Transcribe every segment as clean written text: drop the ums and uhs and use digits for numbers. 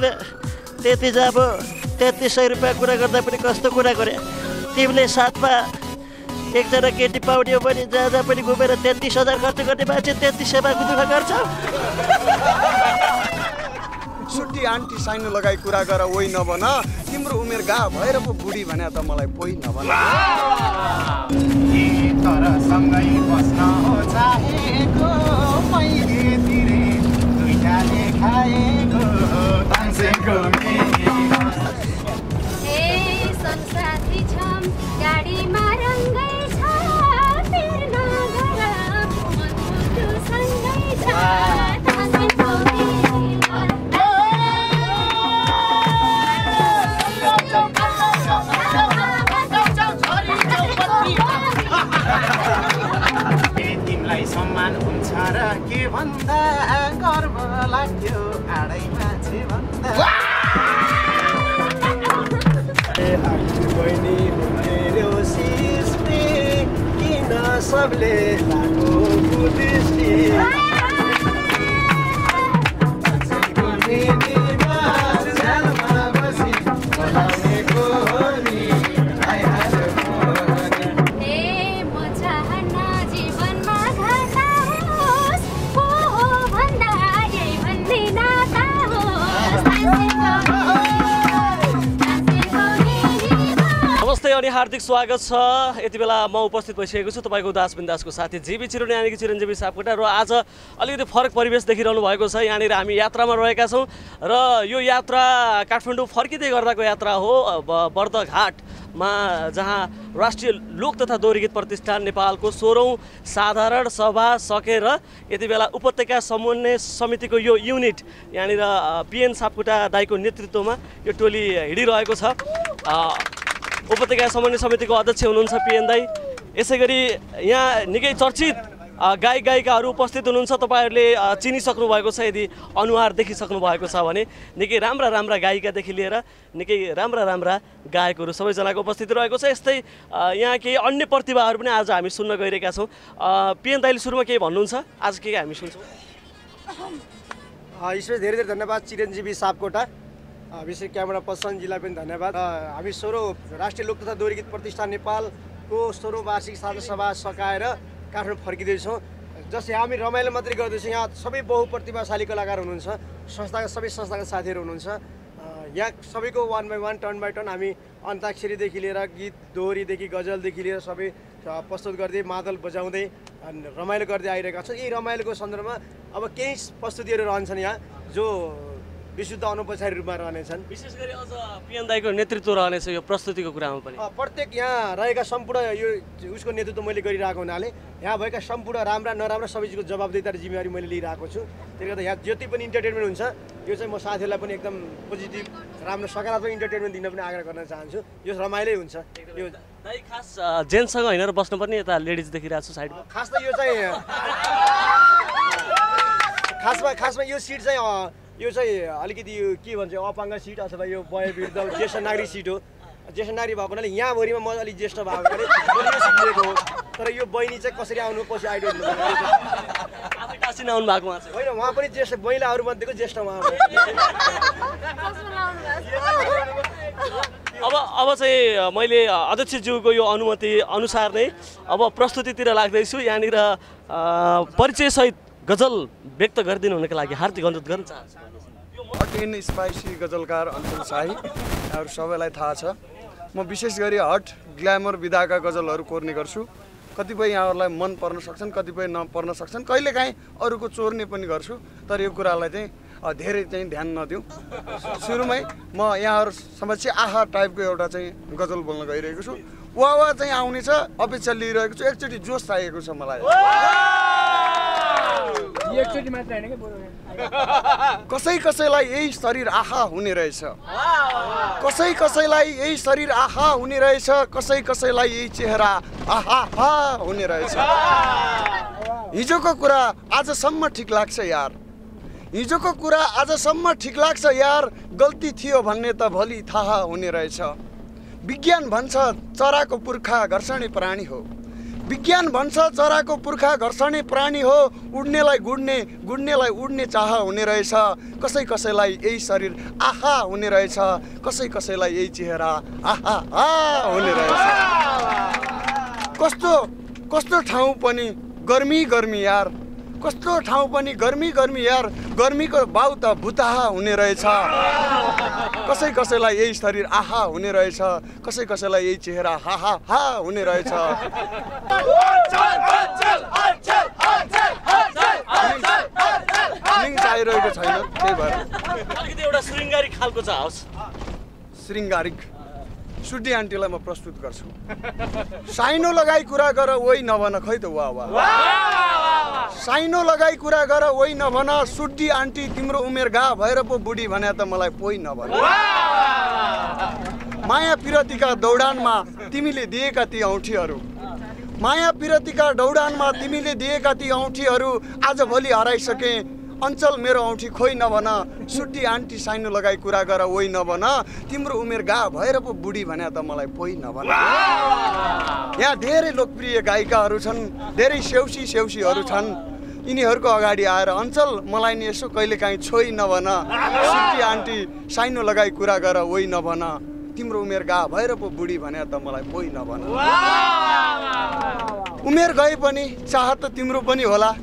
छैन त्यति जब 3300 रुपैयाँ कुरा गर्दा पनि कस्तो कुरा गरे तिमीले साथमा एकजना केटी पाउडियो पनि जाजा पनि घुमेर 33000 खर्च गर्ने मान्छे 3300 मा दुख गर्छ सुटी आन्टी साइन लगाई कुरा गर ओइ नबन तिम्रो उमेर गा भएर पो बुढी भने त मलाई पोइ नबन तर सँगै बस्न हो चाहेको मैले तिरे दुईटाले खाएको तान्सेको हे संसारी छम गाडीमा रंगै छ फिर्न घर मनको सँगै छ तान्सेको सम्मान हुन्छ र के भन्दा गर्व लाग्यो आडै मान्छे भन्दा ए आखिर बहिनी मेरो सिस्टी किन सबले लागो बुदिस्टी सच्चैको निमा जन्ममा बसी बसेको नि आइ हालेको नि ए म चाहना जीवनमा नमस्ते अनि हार्दिक स्वागत छ। यति बेला म उपस्थित भइसकेको छु तपाईँको दास बिन्दासको साथी जीवी चिरोन्यानीको चिरञ्जीवी सापकोटा र आज अलिकति फरक परिवेश देखिरहनु भएको छ। यहाँनिर हामी यात्रामा रहेका छौँ र यो यात्रा काठमाडौँ फर्किँदै गर्दाको यात्रा हो। बर्दघाटमा जहाँ राष्ट्रिय लोक तथा दोहोरीगीत प्रतिष्ठान नेपालको 16औं साधारण सभा सकेर यति बेला उपत्यका समन्वय समितिको यो युनिट यहाँनिर पीएन सापकोटा दाईको नेतृत्वमा यो टोली हिँडिरहेको छ। उपत्यका समन्वय समितिको अध्यक्ष हुनुहुन्छ पीएन दाई। यसैगरी यहाँ निकै चर्चित गायक गायिकाहरू उपस्थित हुनुहुन्छ। तपाईहरूले चिनिसक्नु भएको छ, यदि अनुहार देखिसक्नु भएको छ भने निकै राम्रा राम्रा गायिकादेखि लिएर निकै राम्रा राम्रा गायकहरू सबैजनाको उपस्थिति रहेको छ। यस्तै यहाँ केही अन्य प्रतिभाहरू पनि आज हामी सुन्न गइरहेका छौँ। पीएन दाईले सुरुमा केही भन्नुहुन्छ, आज के हामी सुन्छौँ? यसरी धेरै धेरै धन्यवाद चिरञ्जीवी सापकोटा, विशेष क्यामेरा पर्सन जिल्ला पनि धन्यवाद। हामी 16औं राष्ट्रिय लोक तथा दोहोरीगीत प्रतिष्ठान नेपालको 16औं वार्षिक साधारण सभा सकाएर काठमाडौँ फर्किँदैछौँ। जस यहाँ हामी रमाइलो मात्रै गर्दैछौँ, यहाँ सबै बहुप्रतिभाशाली कलाकार हुनुहुन्छ, संस्थाका सबै संस्थागत साथीहरू हुनुहुन्छ। यहाँ सबैको one by one, turn by turn हामी अन्ताक्षरीदेखि लिएर गीत दोहोरीदेखि गजलदेखि लिएर सबै प्रस्तुत गर्दै मादल बजाउँदै रमाइलो गर्दै आइरहेका छौँ। यही रमाइलोको सन्दर्भमा अब केही प्रस्तुतिहरू रहन्छन् यहाँ, जो विशुद्ध अनौपचारिक रूपमा रहनेछन्। विशेष गरी अझ पीएन दाईको नेतृत्व रहनेछ यो प्रस्तुतिको कुरामा पनि। प्रत्येक यहाँ रहेका सम्पूर्ण यो उसको नेतृत्व मैले गरिरहेको हुनाले यहाँ भएका सम्पूर्ण राम्रा नराम्रा सबै चिजको जवाबदेही जिम्मेवारी मैले लिइरहेको छु। त्यसले गर्दा यहाँ जति पनि इन्टरटेनमेन्ट हुन्छ यो चाहिँ म साथीहरूलाई पनि एकदम पोजिटिभ राम्रो सकारात्मक इन्टरटेनमेन्ट दिन पनि आग्रह गर्न चाहन्छु। यो रमाइलो हुन्छ। यो दाई खास जेन्ट्ससँग होइन बस्नुपर्ने, यता लेडिज देखिरहेको छु साइडमा। खास त यो चाहिँ खासमा यो सिट चाहिँ अलिकति यो के भन्छ अपाङ्ग सिट अथवा यो वय वृद्ध ज्येष्ठ नागरिक सिट हो। ज्येष्ठ नागरिक भएको हुनाले यहाँभरिमा म अलिक ज्येष्ठ भएको लिएको हो, तर यो बहिनी चाहिँ कसरी आउनु पछि आइडोन्ट आफै टासिन आउनु भएको उहाँ होइन, उहाँ पनि ज्येष्ठ महिलाहरूमध्येको ज्येष्ठ उहाँ। अब चाहिँ मैले अध्यक्षज्यूको यो अनुमति अनुसार नै अब प्रस्तुतितिर लाग्दैछु। यहाँनिर परिचयसहित गजल व्यक्त गरिदिनु हुनका लागि हार्दिक अनुरोध गर्न चाहन्छु। कठिन स्पाइसी गजलकार अञ्चल शाही यहाँहरू सबैलाई थाहा छ। म विशेष गरी हट ग्ल्यामर विधाका गजलहरू कोर्ने गर्छु। कतिपय यहाँहरूलाई मन पर्न सक्छन्, कतिपय नपर्न सक्छन्, कहिलेकाहीँ अरूको चोर्ने पनि गर्छु, तर यो कुरालाई चाहिँ धेरै चाहिँ ध्यान नदिउँ। सुरुमै म यहाँहरू समक्ष आहा टाइपको एउटा चाहिँ गजल बोल्न गइरहेको छु। वा वा चाहिँ आउनेछ, अपेक्षा लिइरहेको छु, एकचोटि जोस चाहिएको छ मलाई। कसै कसैलाई यही शरीर आहा हुने रहेछ, कसै कसैलाई यही शरीर आहा हुने रहेछ, कसै कसैलाई यही चेहरा आहा हुने रहेछ। हिजोको कुरा आजसम्म ठिक लाग्छ यार, हिजोको कुरा आजसम्म ठिक लाग्छ यार, गल्ती थियो भन्ने त भोलि थाहा हुने रहेछ। विज्ञान भन्छ चराको पुर्खा घर्षणी प्राणी हो, विज्ञान भन्छ चरा को पुर्खा घर्षणे प्राणी हो, उड्नेलाई गुड्ने, गुड्नेलाई उड्ने चाह हुने रहेछ। कसै कसैलाई यही शरीर आहा हुने रहेछ, कसै कसैलाई यही चेहरा आहा आ हुने रहेछ। कस्तो कस्तो ठाउँ पनि गर्मी गर्मी यार, कस्तो ठाउँ पनि गर्मी गर्मी यार, गर्मी को बाउ त भुताहा हुने रहेछ। कसै कसैलाई यही शरीर आहा हुने रहेछ, कसै कसैलाई यही चेहरा हा हा हा हुने रहेछ। चाहिरहेको छैन, त्यही भएर अलिकति एउटा श्रृंगारिक खालको चाहौस। श्रृंगारिक सुडी आन्टीलाई म प्रस्तुत गर्छु। साइनो लगाई कुरा गर ओइ नभन, खै त वा वा साइनो लगाई कुरा गर ओइ नभन, सुडी आन्टी तिम्रो उमेर गा भएर पो बुढी भन्या त मलाई पोइ नभन। माया पिरतीका दौडानमा तिमीले दिएका ती औँठीहरू, माया पिरतीका दौडानमा तिमीले दिएका ती औँठीहरू आजभोलि हराइसके। अञ्चल मेरो औँठी खोइ नभन, सुडी आन्टी साइनो लगाई कुरा गर ओइ नभन, तिम्रो उमेर गा भएर पो बुढी भन्या त मलाई पोइ नभन। यहाँ धेरै लोकप्रिय गायिकाहरू छन्, धेरै सेउसी सेउसीहरू छन्। यिनीहरूको अगाडि आएर अञ्चल मलाई नि यसो कहिलेकाहीँ छोइ नभन, सुडी आन्टी साइनो लगाई कुरा गर ओइ नभन, तिम्रो उमेर गा भएर पो बुढी भन्या त मलाई पोइ नभन। उमेर गए पनि चाह त तिम्रो पनि होला,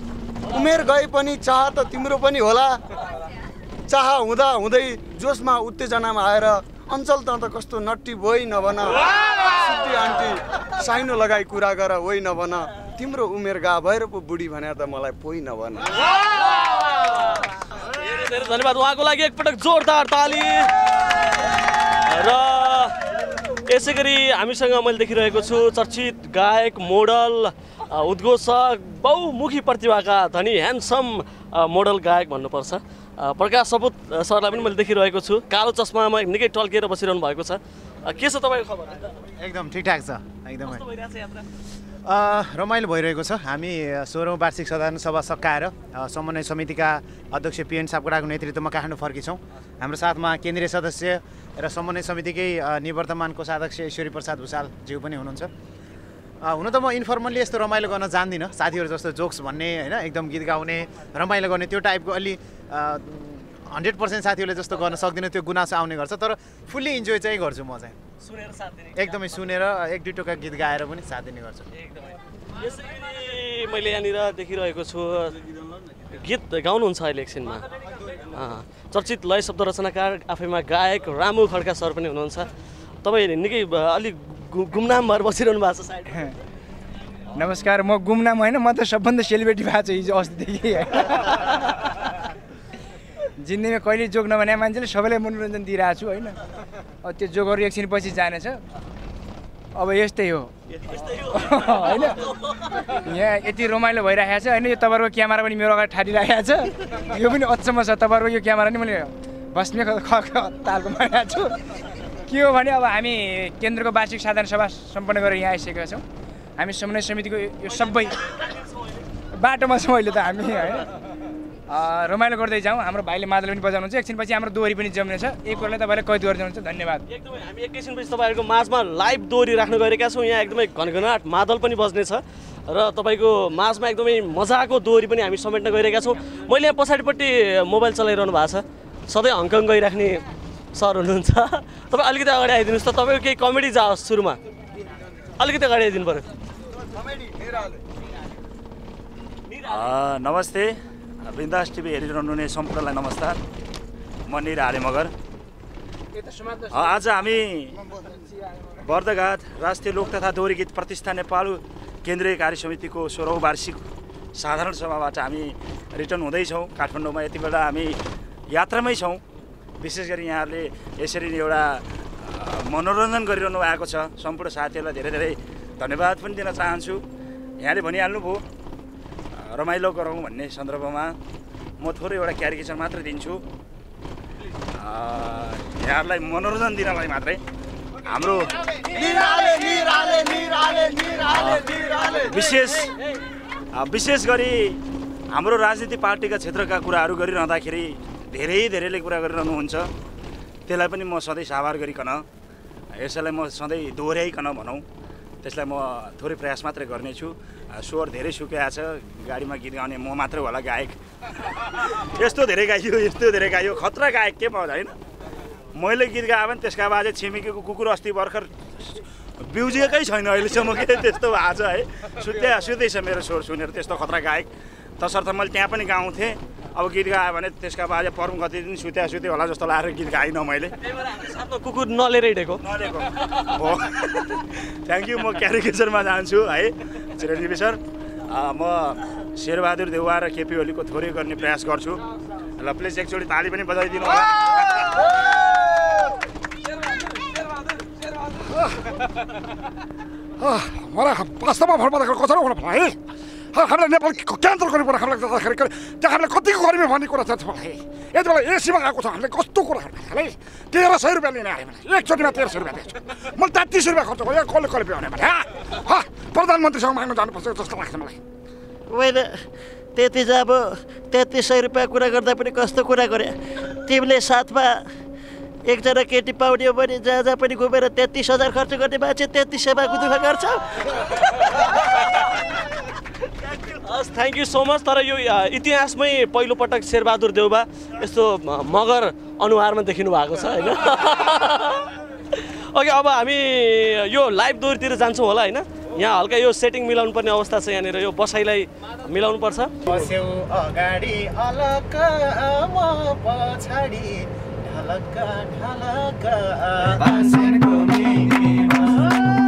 उमेर गए पनि चाह त तिम्रो पनि होला। चाह हुँदा हुँदै जोशमा उत्तेजनामा आएर अञ्चल त कस्तो नट्टी भोइ नभन, सुडी आन्टी साइनो लगाई कुरा गर ओइ नभन, तिम्रो उमेर गा भएर पो बुढी भन्या त मलाई पोइ नभन। धेरै धेरै धन्यवाद उहाँको लागि, एकपटक जोरदार ताली। र यसैगरी हामीसँग मैले देखिरहेको छु चर्चित गायक, मोडल, उद्घोषक, बहुमुखी प्रतिभाका धनी ह्यान्डसम मोडल गायक भन्नुपर्छ प्रकाश सपुत सरलाई पनि मैले देखिरहेको छु। कालो चस्मामा निकै टल्किएर बसिरहनु भएको छ। के छ तपाईँको खबर? एकदम ठिकठाक छ, एकदमै रमाइलो भइरहेको छ। हामी 16औं वार्षिक साधारण सभा सकाएर समन्वय समितिका अध्यक्ष पीएन सापकोटाको नेतृत्वमा काठमाडौँ फर्किन्छौँ। हाम्रो साथमा केन्द्रीय सदस्य र समन्वय समितिकै निवर्तमान कोषाध्यक्ष ईश्वरी प्रसाद भुषालज्यू पनि हुनुहुन्छ। हुन त म इन्फर्मल्ली यस्तो रमाइलो गर्न जान्दिनँ, साथीहरू जस्तो जोक्स भन्ने होइन, एकदम गीत गाउने रमाइलो गर्ने त्यो टाइपको अलि 100% साथीहरूले जस्तो गर्न सक्दिनँ, त्यो गुनासो आउने गर्छ। तर फुल्ली इन्जोय चाहिँ गर्छु म चाहिँ, सुनेर साथ दिने, एकदमै सुनेर एक दुई टोका गीत गाएर पनि साथ दिने गर्छु। एकदमै यसरी मैले यहाँनिर देखिरहेको छु गीत गाउनुहुन्छ अहिले एकछिनमा। चर्चित लय शब्द रचनाकार, आफैमा गायक रामु खड्का सर पनि हुनुहुन्छ। तपाईँ निकै अलिक गुमनाम भएर बसिरहनु भएको छ सायद। नमस्कार, म गुमनाम होइन, म त सबभन्दा सेलिब्रेटी भएको छु हिजो अस्तिदेखि। जिन्दगीमा कहिले जोग नभने मान्छेले सबैलाई मनोरञ्जन दिइरहेको छु होइन, त्यो जोगहरू एकछिन पछि जानेछ। अब यस्तै हो होइन, यहाँ यति रमाइलो भइरहेको छ होइन। यो तपाईँहरूको क्यामेरा पनि मेरो अगाडि ठाडिरहेको छ, यो पनि अचम्म छ। तपाईँहरूको यो क्यामेरा नि मैले बस्ने तालको मानेको छु। के हो भने अब हामी केन्द्रको वार्षिक साधारण सभा सम्पन्न गरेर यहाँ आइसकेका छौँ। हामी समन्वय समितिको यो सबै बाटोमा छौँ अहिले त हामी होइन, रमाइलो गर्दै जाउँ। हाम्रो भाइले मादल पनि बजाउनुहुन्छ, एकछिन पछि हाम्रो दोहोरी पनि जम्नेछ। एकपल्ट तपाईँले कैद गरिदिनुहुन्छ। धन्यवाद। एकदमै हामी एकैछिन पछि तपाईँहरूको माझमा लाइभ दोहोरी राख्न गएका छौँ। यहाँ एकदमै घनघनाट मादल पनि बज्नेछ र तपाईँको माझमा एकदमै मजाको दोहोरी पनि हामी समेट्न गइरहेका छौँ। मैले यहाँ पछाडिपट्टि मोबाइल चलाइरहनु भएको छ, सधैँ हङकङ गइराख्ने सर हुनुहुन्छ। तपाईँ अलिकति अगाडि आइदिनुहोस् त, तपाईँको केही कमेडी जाओस् सुरुमा, अलिकति अगाडि आइदिनु पऱ्यो। नमस्ते, बिन्दास टिभी हेरिरहनुहुने सम्पूर्णलाई नमस्कार। म निर हाले मगर। आज हामी बर्दघाट राष्ट्रिय लोक तथा दोहोरी गीत प्रतिष्ठान नेपाल केन्द्रीय कार्य समितिको 16औं वार्षिक साधारण सभाबाट हामी रिटर्न हुँदैछौँ काठमाडौँमा। यति बेला हामी यात्रामै छौँ। विशेष गरी यहाँहरूले यसरी एउटा मनोरञ्जन गरिरहनु भएको छ। सम्पूर्ण साथीहरूलाई धेरै धेरै धन्यवाद पनि दिन चाहन्छु। यहाँले भनिहाल्नुभयो रमाइलो गरौँ भन्ने सन्दर्भमा म थोरै एउटा क्यारिकेचर मात्र दिन्छु यहाँहरूलाई मनोरञ्जन दिनलाई मात्रै। हाम्रो विशेष गरी हाम्रो राजनीति पार्टीका क्षेत्रका कुराहरू गरिरहँदाखेरि धेरैले कुरा गरिरहनुहुन्छ। त्यसलाई पनि म सधैँ साभार गरिकन, यसैलाई म सधैँ दोहोऱ्याइकन भनौँ, त्यसलाई म थोरै प्रयास मात्र गर्नेछु स्वर धेरै सुकेको छ गाडीमा गीत गाउने म मात्र होला गायक यस्तो धेरै गाइयो खतरा गायक के पाउँछ हैन मैले गीत गाए पनि त्यसका बाजे छिमेकीको कुकुर अस्ति भर्खर बिउजिएकै छैन अहिलेसम्म के त्यस्तो भएको छ है सुत्दै छ मेरो स्वर सुनेर त्यस्तो खतरा गायक तसर्थ मैले त्यहाँ पनि गाउँथे अब गीत गाए भने त्यसका बाजे परम गति दिन सुत्या होला जस्तो लाग्यो गीत गाइन मैले साथमा कुकुर नलेरै हिडेको हो थ्यांक यू म क्यारिकेचरमा जान्छु है चिरञ्जीवी सर म शेरबहादुर देउवा र केपी ओलीको थोरै गर्ने प्रयास गर्छु ल प्लिज एकचोटी ताली पनि बजाइदिनु होला मलाई वास्तवमा फर्मदाको कसरी होला भाइ हाम्रो नेपाल क्यान्सल गर्नु पर्यो हामीलाई जसरी त्यहाँ हामीले कतिको गरिबी भन्ने कुरा छ मलाई यति बेला एसीमा आएको छ हामीले कस्तो कुरा हामीलाई 1300 रुपैयाँ लिन आयो मलाई एकचोटिमा 1300 रुपैयाँ दिएछ मैले 33 रुपैयाँ खर्च गरेँ कसले कसले भ्याउने भने हा प्रधानमन्त्रीसँग माग्न जानुपर्छ जस्तो लाग्छ मलाई मैले त्यति चाहिँ अब 3300 रुपैयाँ कुरा गर्दा पनि कस्तो कुरा गरे तिमीले साथमा एकजना केटी पाउने हो भने जहाँ जहाँ पनि घुमेर 33000 खर्च गर्ने मान्छे 3300 दुःख गर्छ हस् थैंक यू सो मच तर यो इतिहासमै पहिलो पटक शेरबहादुर देउवा यस्तो मगर अनुहारमा देखिनु भएको छ हैन ओके अब हामी यो लाइभ दौरतिर जान्छौं होला हैन यहाँ हल्का यो सेटिङ मिलाउनु पर्ने अवस्था छ यहाँ यो बसाइलाई मिलाउनु पर्छ बस्यौ अगाडी अलक म पछाडी ढलक ढलक बाँसको मेघमा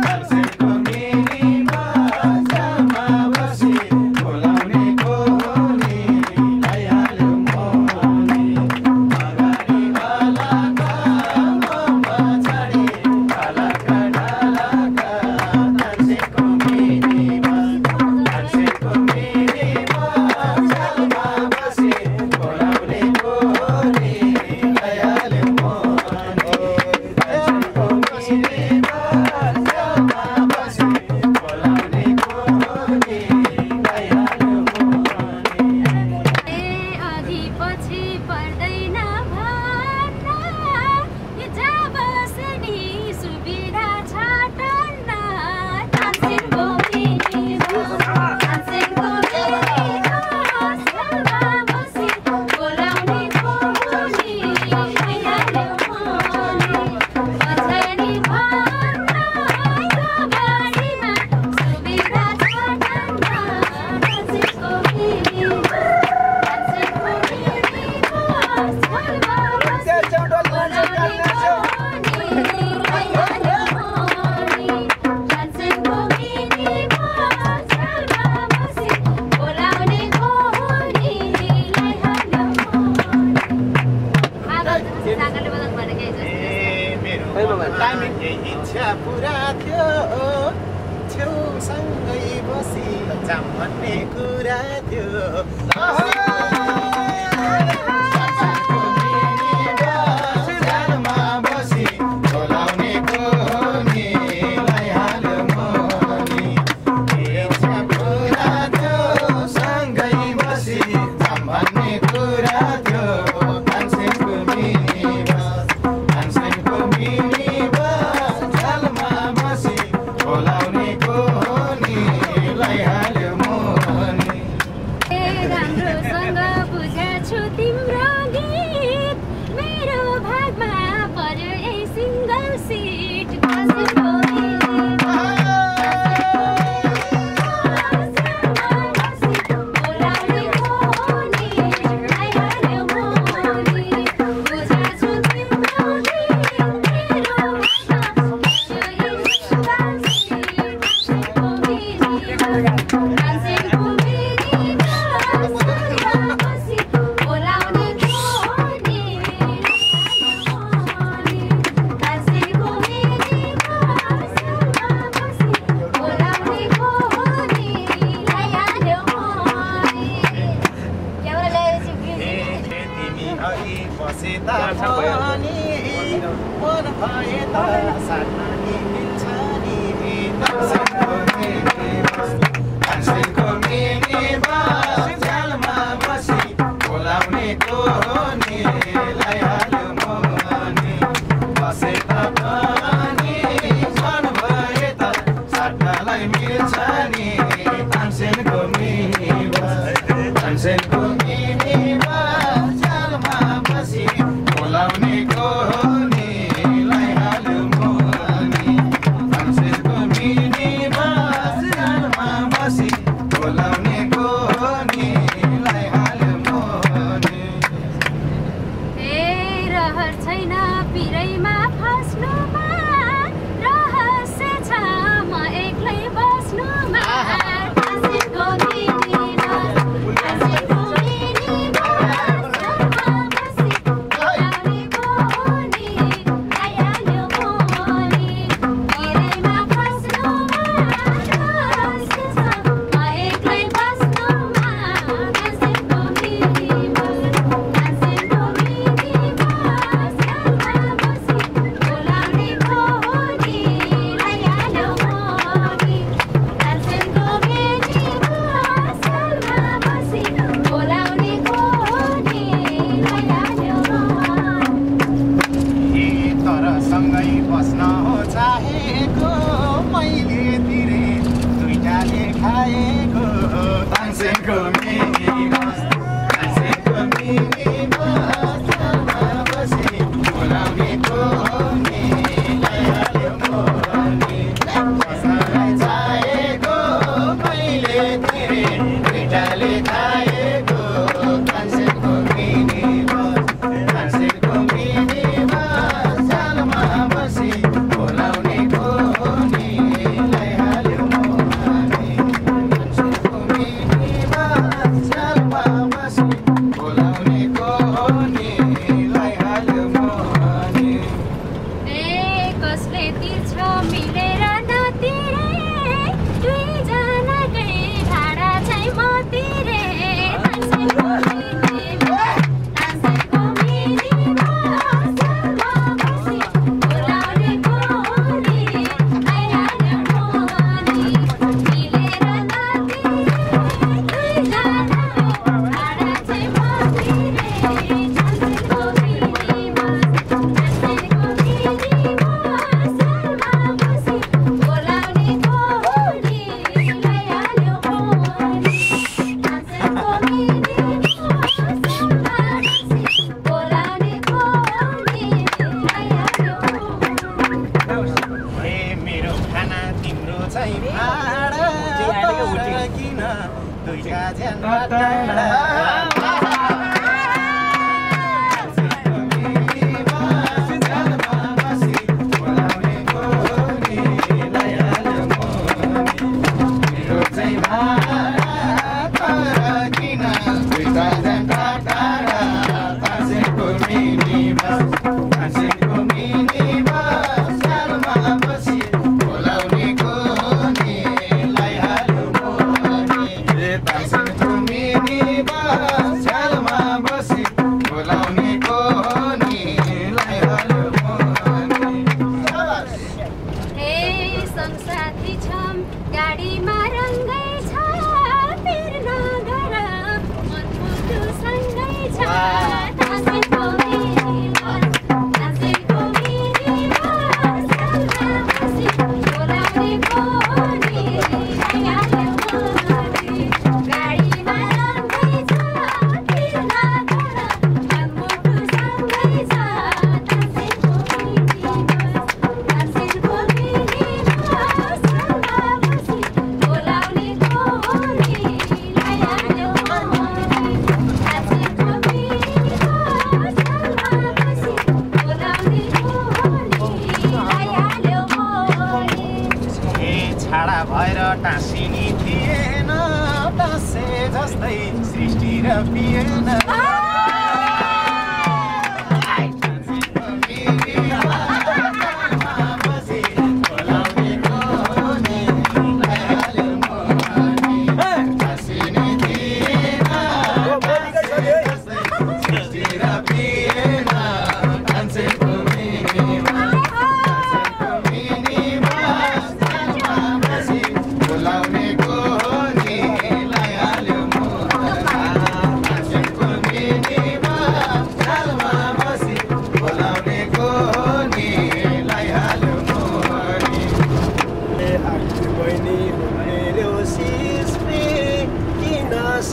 बाँसको मेघमा जमा बसी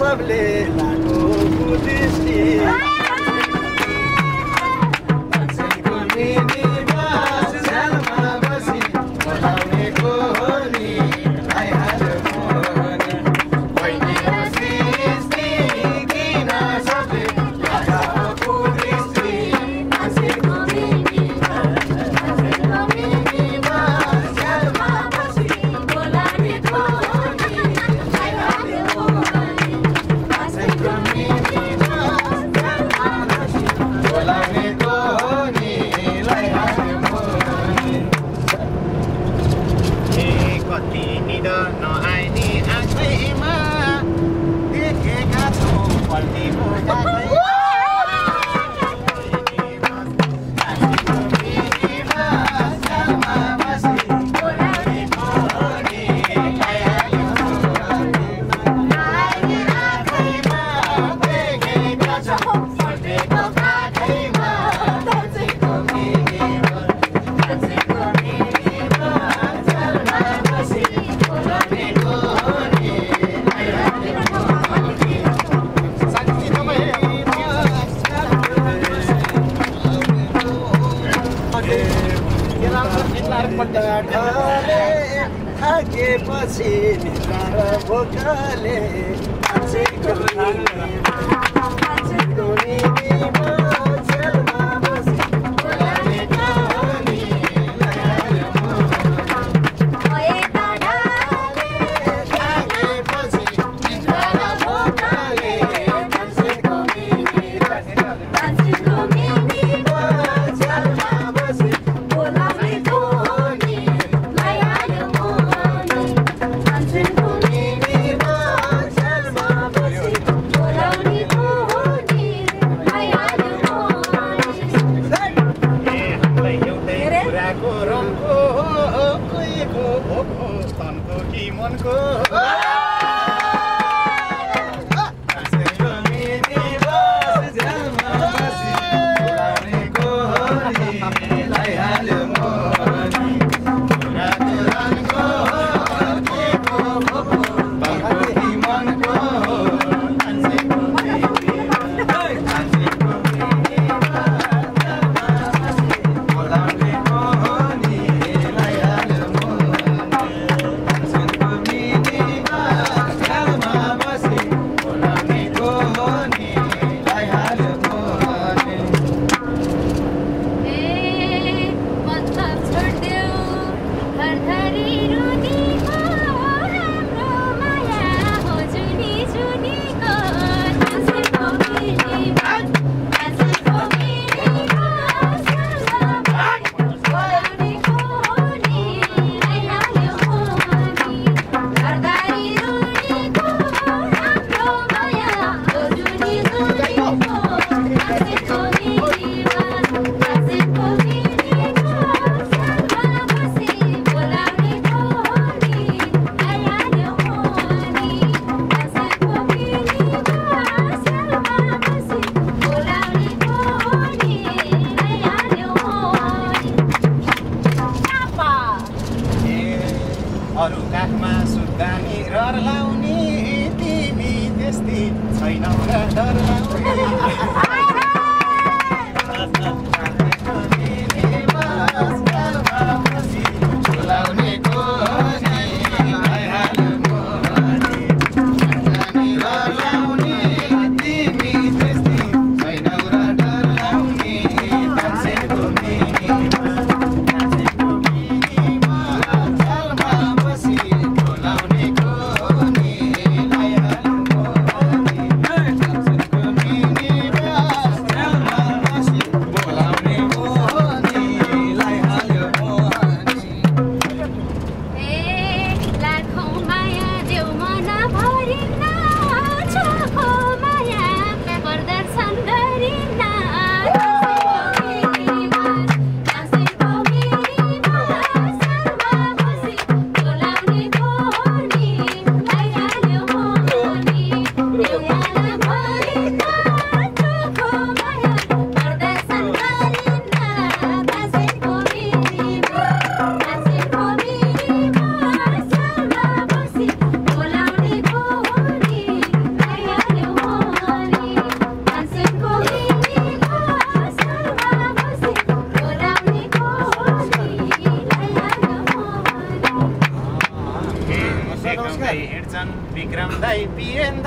सबले लागो बुद्धिस्टी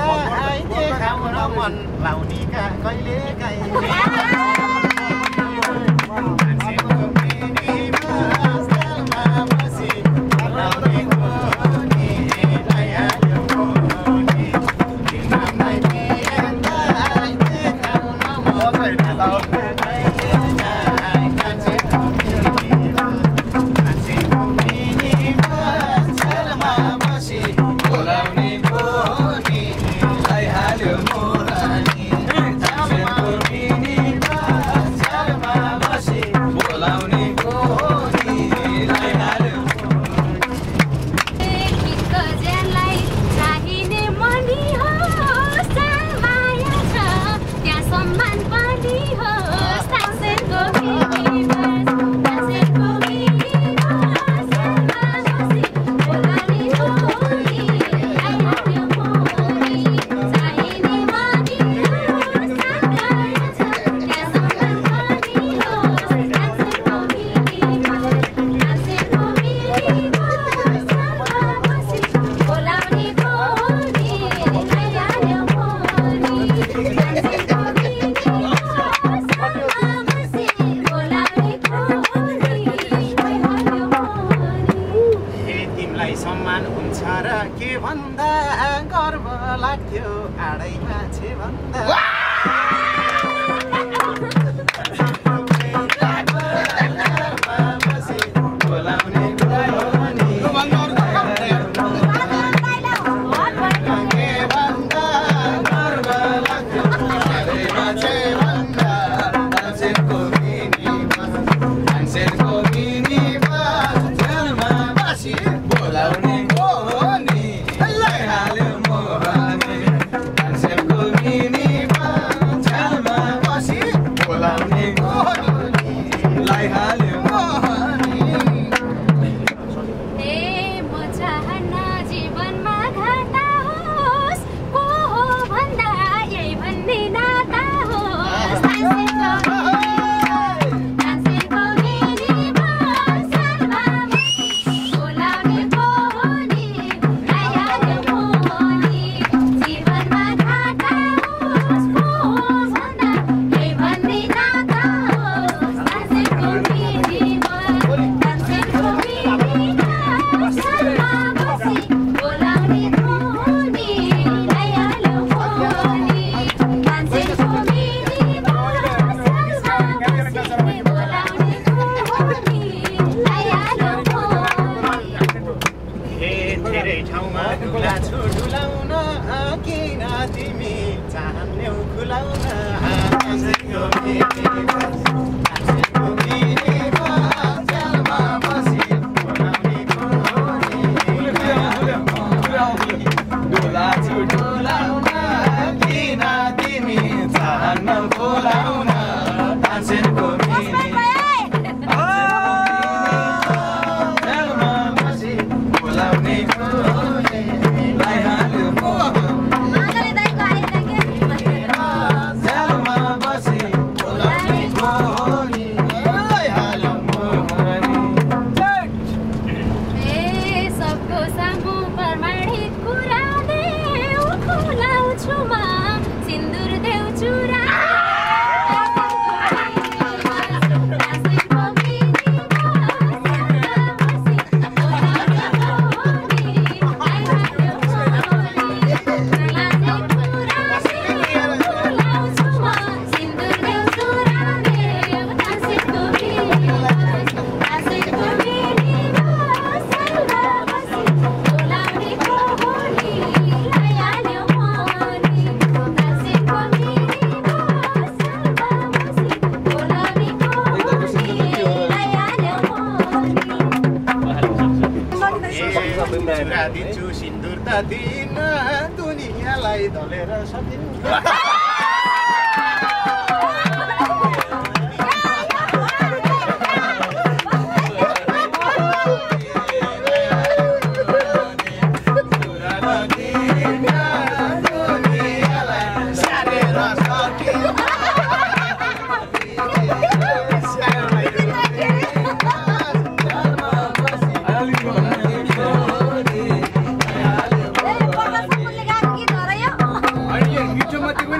ต้ไอ้เจ้าข้าวน้ำมันเหล่านี้ก็ค่อยเลี้ยงไก่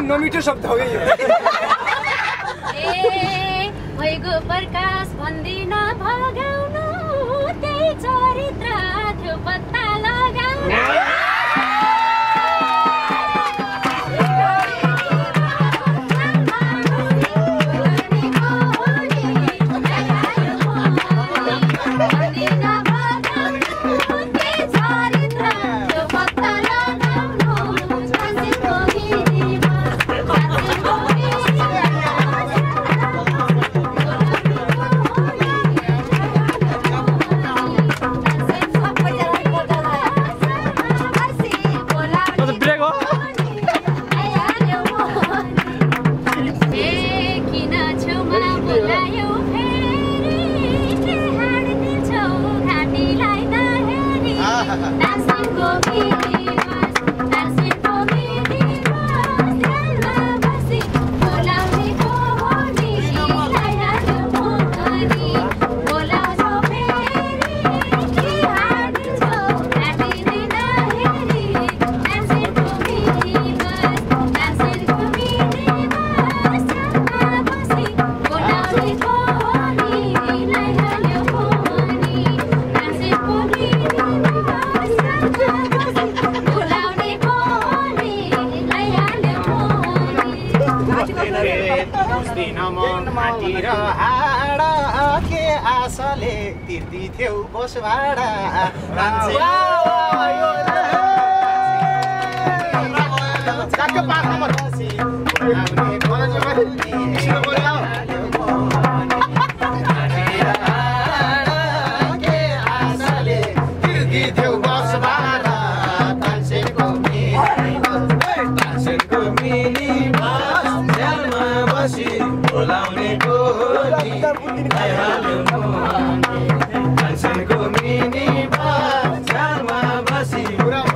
में नोमीटर शब्द हो गई है। भैगो प्रकाश भन्दिन भगाउनु त्यही चरित्र थियो पत्ता लगाउनु।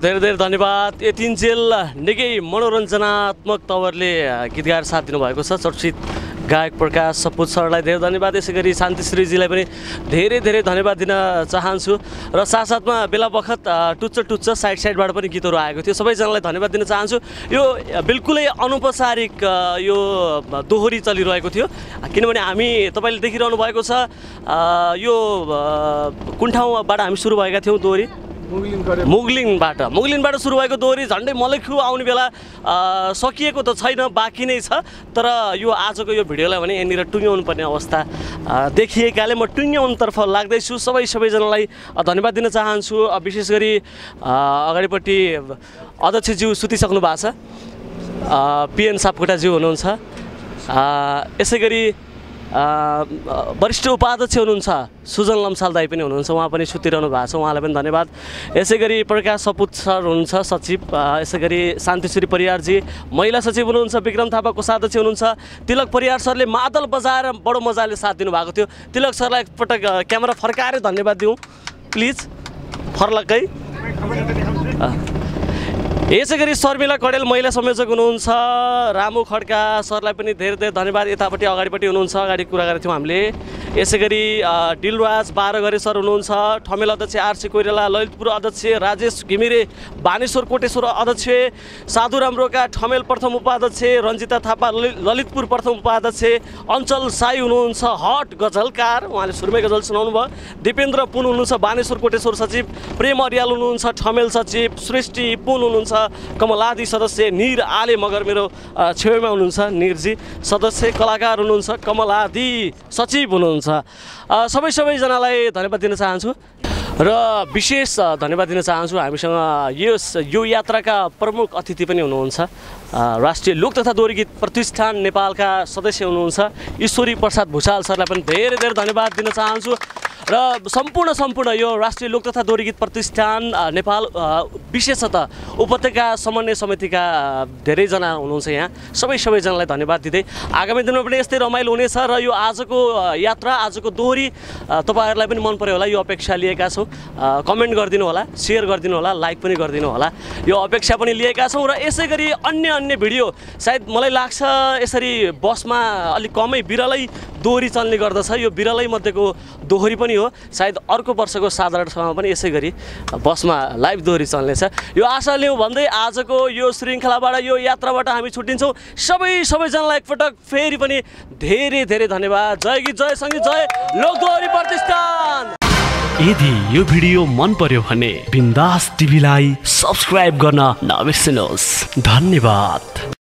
धेरै धन्यवाद यतिन्जेल निकै मनोरञ्जनात्मक तवरले गीतगार साथ दिनुभएको छ चर्चित गायक प्रकाश सपुत सरलाई धेरै धन्यवाद यसैगरी शान्तिश्रीजीलाई पनि धेरै धेरै धन्यवाद दिन चाहन्छु र साथसाथमा बेला बखत टुच्च साइड साइडबाट पनि गीतहरू आएको थियो सबैजनालाई धन्यवाद दिन चाहन्छु यो बिल्कुलै अनौपचारिक यो दोहोरी चलिरहेको थियो किनभने हामी तपाईले देखिरहनु भएको छ यो कुन ठाउँबाट हामी सुरु भएका थियौं दोहोरी मुगलिन बाट सुरु भएको दोहोरी झन्डै मलखु आउने बेला सकिएको त छैन बाँकी नै छ तर यो आजको यो भिडियोलाई भने यहाँनिर टुङ्ग्याउनु पर्ने अवस्था देखिएकाले म टुङ्ग्याउनुतर्फ लाग्दैछु सबैजनालाई धन्यवाद दिन चाहन्छु विशेष गरी अगाडिपट्टि अध्यक्षज्यू सुतिसक्नु भएको छ पीएन सापकोटाज्यू हुनुहुन्छ यसैगरी वरिष्ठ उपाध्यक्ष हुनुहुन्छ सुजन लम्साल दाई पनि हुनुहुन्छ उहाँ पनि सुतिरहनु भएको छ उहाँलाई पनि धन्यवाद यसैगरी प्रकाश सपुत सर हुनुहुन्छ सचिव यसैगरी शान्तिश्री परियार जी महिला सचिव हुनुहुन्छ विक्रम थापा कोषाध्यक्ष हुनुहुन्छ तिलक परियार सरले मादल बजाएर बडो मजाले साथ दिनुभएको थियो तिलक सरलाई एकपटक क्यामेरा फर्काएर धन्यवाद दिउँ प्लिज फर्लकै यसैगरी शर्मिला कडेल महिला संयोजक हुनुहुन्छ रामु खड्का सरलाई पनि धेरै धेरै धन्यवाद यतापट्टि अगाडिपट्टि हुनुहुन्छ अगाडि कुरा गरेका थियौँ हामीले यसैगरी डिलराज बाह्रघरे सर हुनुहुन्छ ठमेल अध्यक्ष आरसी कोइराला ललितपुर अध्यक्ष राजेश घिमिरे बानेश्वर कोटेश्वर अध्यक्ष साधुराम रोका ठमेल प्रथम उपाध्यक्ष रञ्जिता थापा ललितपुर प्रथम उपाध्यक्ष अञ्चल साई हुनुहुन्छ हट गजलकार उहाँले सुरमै गजल सुनाउनु भयो दिपेन्द्र पुन हुनुहुन्छ बानेश्वर कोटेश्वर सचिव प्रेम अर्याल हुनुहुन्छ ठमेल सचिव सृष्टि पुन हुनुहुन्छ कमलादी सदस्य निर आले मगर मेरो छेउमा हुनुहुन्छ निरजी सदस्य कलाकार हुनुहुन्छ कमलादी सचिव हुनुहुन्छ सबैजनालाई धन्यवाद दिन चाहन्छु र विशेष धन्यवाद दिन चाहन्छु हामीसँग यो यात्राका प्रमुख अतिथि पनि हुनुहुन्छ राष्ट्रिय लोक तथा दोहोरी गीत प्रतिष्ठान नेपालका सदस्य हुनुहुन्छ ईश्वरी प्रसाद भुषाल सरलाई पनि धेरै धेरै धन्यवाद दिन चाहन्छु र सम्पूर्ण सम्पूर्ण यो राष्ट्रिय लोक तथा दोहोरीगीत प्रतिष्ठान नेपाल विशेषतः उपत्यका समन्वय समितिका धेरै जना हुनुहुन्छ यहाँ सबै जनालाई धन्यवाद दिदै आगामी दिनमा पनि यस्तै रमाइलो हुनेछ र यो आजको यात्रा आजको दोहोरी तपाईहरुलाई पनि मन पर्यो होला यो अपेक्षा लिएका छौं कमेन्ट गर्दिनु होला शेयर गर्दिनु होला लाइक पनि गर्दिनु होला यो अपेक्षा पनि लिएका छौं र यसैगरी अन्य अन्य भिडियो सायद मलाई लाग्छ यसरी बसमा अलि कमै बिरलै दोहोरी चल्ने गर्दछ यो बिरलै मध्येको दोहोरी पनि हो सायद अर्को वर्षको साधारण सभामा पनि यसैगरी बसमा लाइभ दोहोरी चल्नेछ यो आशा लिऊ भन्दै आजको यो श्रृंखलाबाट यो यात्राबाट हामी छुट्टिन्छौं सबै जनालाई एकपटक फेरि पनि धेरै धेरै धन्यवाद जय गीत जय संगीत जय लोक दोहोरी प्रतिष्ठान यदि यो भिडियो मन पर्यो भने बिन्दास टिभीलाई सब्स्क्राइब गर्न नबिर्सनुहोस् धन्यवाद।